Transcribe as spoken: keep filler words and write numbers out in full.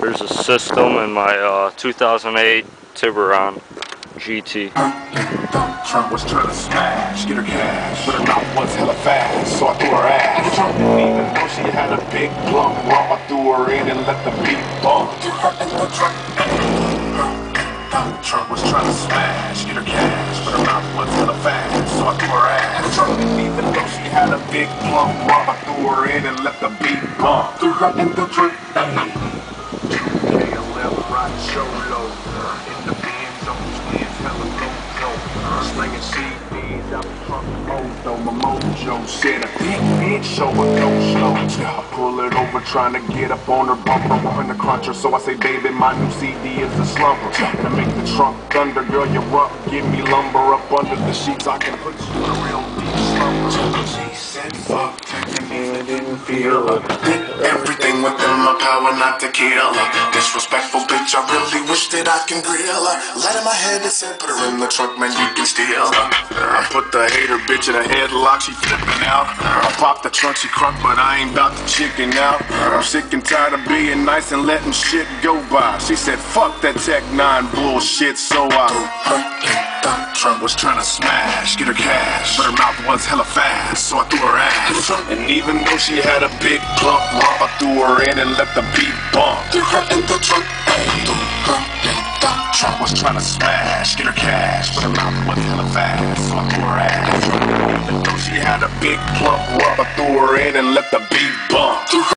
There's a system in my uh, two thousand eight Tiburon G T. Trump was trying to smash, get her cash, but her mouth was hella fast, so I threw her ass. Trump didn't even know she had a big plump rump. I threw her in and let the beat bump. Trump was trying to smash, get her cash, but her mouth was hella fast, so I threw her ass. Trump didn't even know she had a big plump rump. I threw her in and let the beat bump. Threw her in the trunk. Though my mojo said a big bitch, so I don't slow. I pull it over, trying to get up on her bumper, wanting to crunch her, so I say, baby, my new C D is a slumber. And I make the trunk thunder, girl, you're up, give me lumber up under the sheets, I can put you in a real deep slumber. She said, fuck, texting me, I didn't feel her. Did everything within my power not to kill her. Disrespectful bitch, I really wish that I can grill her. Light in my head that said, put her in the trunk, man, you can steal her. I put the hater bitch in a headlock, she flippin' out. I pop the trunk, she crunk, but I ain't bout to chicken out. I'm sick and tired of being nice and letting shit go by. She said, fuck that Tech nine bullshit, so I... Trump was trying to smash, get her cash, but her mouth was hella fast, so I threw her ass. And even though she had a big plump lump, I threw her in and let the beat bump. Threw her in the trunk, Trump was trying to smash, get her cash, but her mouth was hella fast, so I threw her ass. Even though she had a big plump lump, I threw her in and let the beat bump.